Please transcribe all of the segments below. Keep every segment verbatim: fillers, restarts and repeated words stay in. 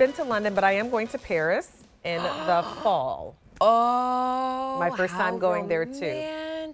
been to London, but I am going to Paris in the fall. Oh, my first time going romantic. there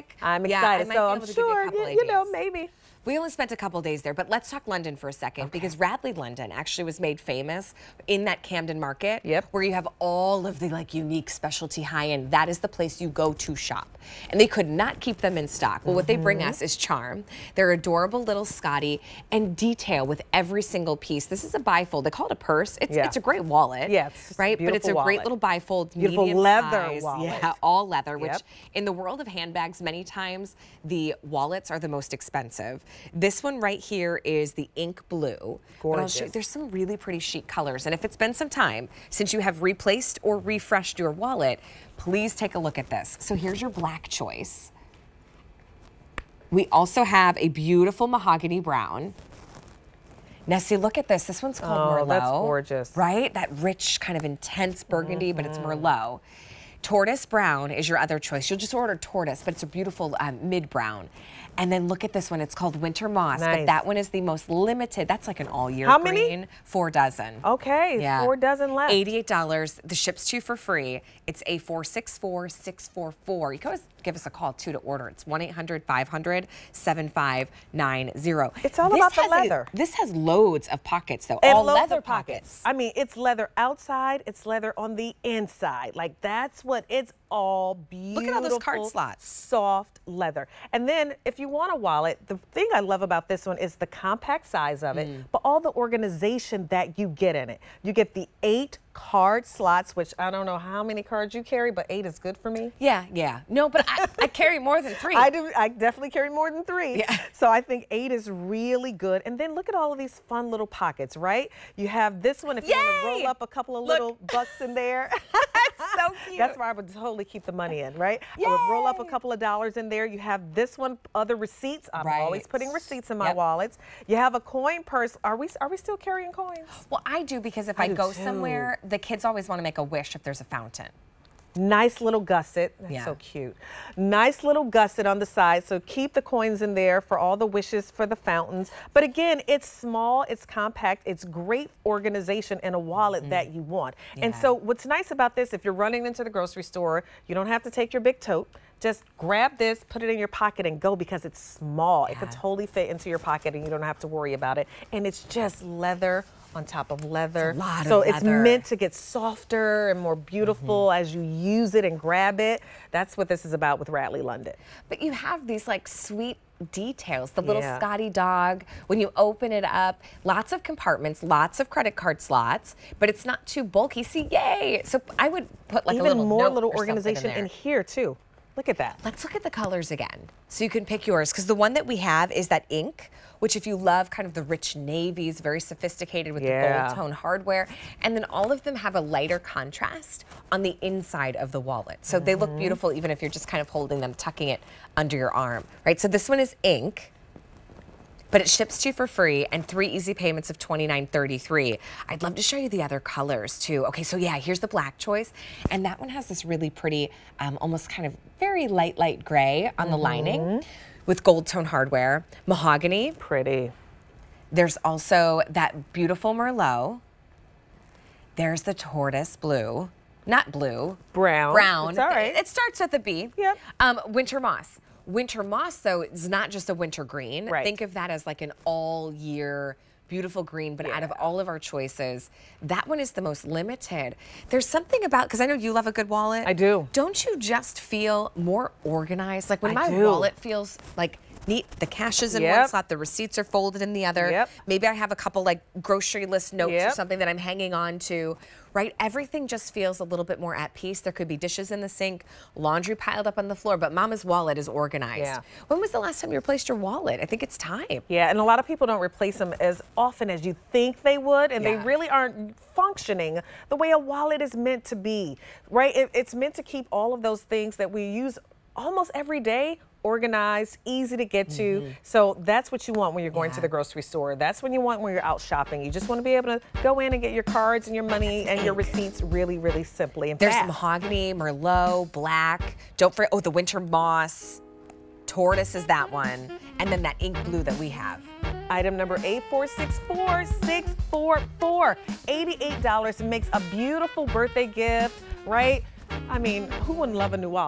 too. I'm excited, yeah, so I'm sure you, you know maybe. We only spent a couple days there, but let's talk London for a second, okay. because Radley London actually was made famous in that Camden Market, yep. where you have all of the like unique specialty high-end. That is the place you go to shop, and they could not keep them in stock. Well, what mm-hmm. they bring us is charm, their adorable little Scotty, and detail with every single piece. This is a bifold. They call it a purse. It's yeah. it's a great wallet, yeah, it's right? But it's a wallet. great little bifold, beautiful medium leather size, wallet, yeah, all leather. Yep. Which in the world of handbags, many times the wallets are the most expensive. This one right here is the ink blue. Gorgeous. I'll show you, there's some really pretty chic colors. And if it's been some time since you have replaced or refreshed your wallet, please take a look at this. So here's your black choice. We also have a beautiful mahogany brown. Now see, look at this. This one's called oh, Merlot. That's gorgeous. Right? That rich kind of intense burgundy, mm-hmm. but it's Merlot. Tortoise brown is your other choice. You'll just order tortoise, but it's a beautiful um, mid-brown. And then look at this one. It's called Winter Moss, nice. but that one is the most limited. That's like an all-year green. How many? Four dozen. Okay, yeah. four dozen left. eighty-eight dollars. The ships to you for free. It's A four six four, six four four. You can always give us a call, too, to order. It's one eight hundred, five hundred, seven five nine zero. It's all this about the leather. A, this has loads of pockets, though. And all leather pockets. pockets. I mean, it's leather outside. It's leather on the inside. Like, that's what But it's all beautiful. Look at all those card slots. Soft leather. And then if you want a wallet, the thing I love about this one is the compact size of it, mm. but all the organization that you get in it. You get the eight card slots, which I don't know how many cards you carry, but eight is good for me. Yeah, yeah. No, but I, I carry more than three. I do. I definitely carry more than three. Yeah. So I think eight is really good. And then look at all of these fun little pockets, right? You have this one if Yay! you want to roll up a couple of look. little bucks in there. So cute. That's where I would totally keep the money in, right? Yay. I would roll up a couple of dollars in there. You have this one, other receipts. I'm right. always putting receipts in my yep. wallets. You have a coin purse. Are we are we still carrying coins? Well, I do because if I, I go too. somewhere, the kids always want to make a wish if there's a fountain. Nice little gusset. That's yeah. so cute. Nice little gusset on the side. So keep the coins in there for all the wishes for the fountains. But again, it's small, it's compact, it's great organization in a wallet mm. that you want. Yeah. And so what's nice about this, if you're running into the grocery store, you don't have to take your big tote. Just grab this, put it in your pocket and go because it's small. Yeah. It could totally fit into your pocket and you don't have to worry about it. And it's just leather on top of leather. It's a lot so of leather. It's meant to get softer and more beautiful mm-hmm. as you use it and grab it. That's what this is about with Radley London. But you have these like sweet details, the little yeah. Scotty dog. When you open it up, lots of compartments, lots of credit card slots, but it's not too bulky. See, yay! So I would put like even a little more note little or organization in, in here too. Look at that. Let's look at the colors again so you can pick yours because the one that we have is that ink, which if you love kind of the rich navies, very sophisticated with yeah. the gold tone hardware. And then all of them have a lighter contrast on the inside of the wallet. So mm-hmm. they look beautiful even if you're just kind of holding them, tucking it under your arm, right? So this one is ink, but it ships to you for free and three easy payments of twenty-nine thirty-three. I'd love to show you the other colors too. Okay, so yeah, here's the black choice. And that one has this really pretty, um, almost kind of very light, light gray on the mm-hmm. lining with gold tone hardware. Mahogany. Pretty. There's also that beautiful Merlot. There's the tortoise blue. Not blue. Brown. Brown. It's all right. It, it starts with a B. Yep. Um, winter moss. Winter moss, though, is not just a winter green. Right. Think of that as like an all-year beautiful green, but yeah. out of all of our choices, that one is the most limited. There's something about, because I know you love a good wallet. I do. Don't you just feel more organized? Like when I my do. wallet feels like neat, the cash is in yep. one slot, the receipts are folded in the other. Yep. Maybe I have a couple like grocery list notes yep. or something that I'm hanging on to. Right? Everything just feels a little bit more at peace. There could be dishes in the sink, laundry piled up on the floor, but Mama's wallet is organized. Yeah. When was the last time you replaced your wallet? I think it's time. Yeah, and a lot of people don't replace them as often as you think they would, and yeah. they really aren't functioning the way a wallet is meant to be, right? It, it's meant to keep all of those things that we use almost every day organized, easy to get to. Mm-hmm. So that's what you want when you're going yeah. to the grocery store. That's when you want when you're out shopping. You just want to be able to go in and get your cards and your money and your receipts really, really simply. And There's fast. mahogany, Merlot, black. Don't forget, oh, the winter moss. Tortoise is that one. And then that ink blue that we have. Item number eight four six four six four four. eighty-eight dollars makes a beautiful birthday gift, right? I mean, who wouldn't love a new wallet?